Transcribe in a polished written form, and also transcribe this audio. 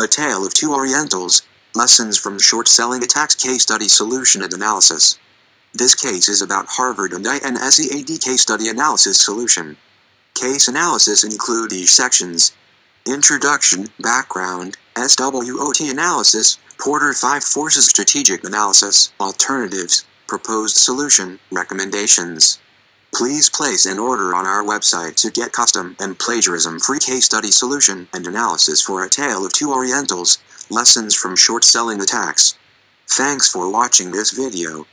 A Tale of Two Orientals, Lessons from Short-Selling Attacks Case Study Solution and Analysis. This case is about Harvard and INSEAD Case Study Analysis Solution. Case analysis include these sections: Introduction, Background, SWOT Analysis, Porter 5 Forces Strategic Analysis, Alternatives, Proposed Solution, Recommendations. Please place an order on our website to get custom and plagiarism-free case study solution and analysis for A Tale of Two Orientals, Lessons from Short Selling Attacks. Thanks for watching this video.